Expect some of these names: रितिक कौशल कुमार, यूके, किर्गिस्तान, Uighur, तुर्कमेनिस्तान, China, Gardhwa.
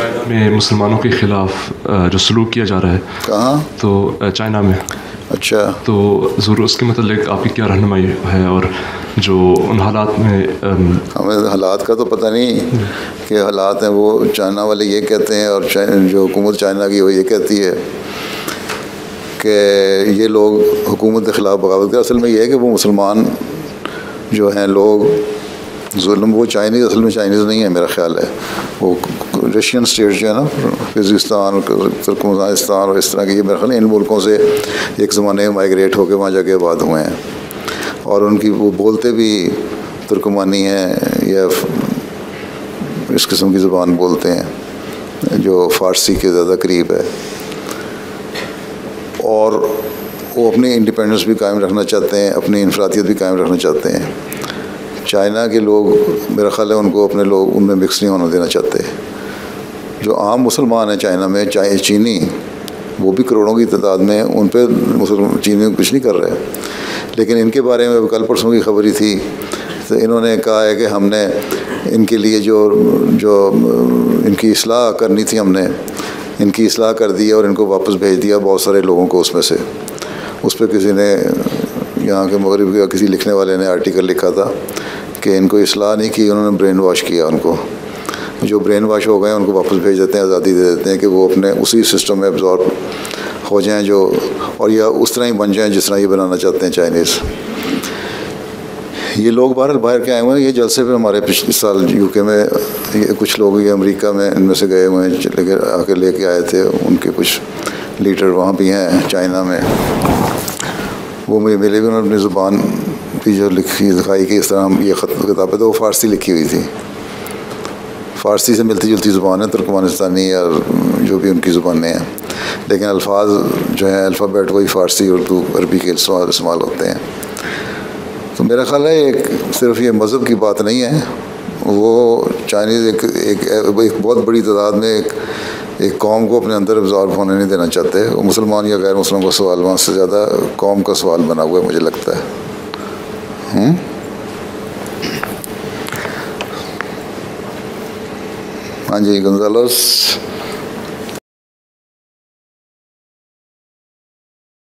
China में मुसलमानों के खिलाफ जो सलूक किया जा रहा है। कहाँ? तो चाइना में। अच्छा, तो ज़रूर उसके मतलब आपकी क्या रहनुमाई है और जो उन हालात में? हमें हालात का तो पता नहीं कि हालात हैं, वो चाइना वाले ये कहते हैं और जो हुकूमत चाइना की वो ये कहती है कि ये लोग हुकूमत के ख़िलाफ़ बगावत कर। असल में ये है कि वो मुसलमान जो हैं लोग जुल्म, वो चाइनीज़ असल में चाइनीज़ नहीं है, मेरा ख़्याल है वो रशियन स्टेट्स जो है ना, किर्गिस्तान और तुर्कमेनिस्तान और इस तरह के, ये मेरा ख्याल इन मुल्कों से एक ज़माने में माइग्रेट होकर वहाँ जाके आबाद हुए हैं और उनकी वो बोलते भी तुर्कमानी है या इस किस्म की ज़बान बोलते हैं जो फ़ारसी के ज़्यादा करीब है, और वो अपनी इंडिपेंडेंस भी कायम रखना चाहते हैं, अपनी इनफरादियत भी कायम रखना चाहते हैं। चाइना के लोग मेरा ख़्याल है उनको अपने लोग उनमें मिक्स नहीं होना देना चाहते। जो आम मुसलमान हैं चाइना में, चाहे चीनी, वो भी करोड़ों की तादाद में, उन पर मुसलमान चीनी कुछ नहीं कर रहे। लेकिन इनके बारे में कल परसों की खबर ही थी, तो इन्होंने कहा है कि हमने इनके लिए जो जो इनकी इस्लाह करनी थी, हमने इनकी इस्लाह कर दी और इनको वापस भेज दिया बहुत सारे लोगों को उसमें से। उस पर किसी ने यहाँ के मगरिब का किसी लिखने वाले ने आर्टिकल लिखा था कि इनको इस्लाह नहीं की, उन्होंने ब्रेन वॉश किया। उनको जो ब्रेन वॉश हो गए उनको वापस भेज देते हैं, आज़ादी दे देते हैं कि वो अपने उसी सिस्टम में एब्जॉर्ब हो जाएं जो, और या उस तरह ही बन जाएं जिस तरह ये बनाना चाहते हैं चाइनीज़। ये लोग बाहर के आए हुए हैं। ये जलसे पे हमारे पिछले साल यूके में ये कुछ लोग, ये अमेरिका में इनमें से गए हुए हैं, लेकर आके लेके आए थे, उनके कुछ लीडर वहाँ भी हैं चाइना में। वो मुझे मिले भी, उन्होंने अपनी ज़ुबान की जो लिखी दिखाई कि इस तरह हम ये किताब है, तो वो फ़ारसी लिखी हुई थी, फ़ारसी से मिलती जुलती ज़ुबान है तुर्कमानिस्तानी या जो भी उनकी ज़ुबानें हैं, लेकिन अल्फाज जो हैं अल्फ़ाबेट वही फ़ारसी उर्दू अरबी के इस्तेमाल होते हैं। तो मेरा ख़्याल है एक सिर्फ ये मज़हब की बात नहीं है, वो चाइनीज़ एक बहुत बड़ी तादाद में एक कौम को अपने अंदर एब्ज़ॉर्ब होने नहीं देना चाहते। वो मुसलमान या गैर मुसलमान का सवाल वहाँ से ज़्यादा कौम का सवाल बना हुआ है, मुझे लगता है। हाँ जी, गंजालस।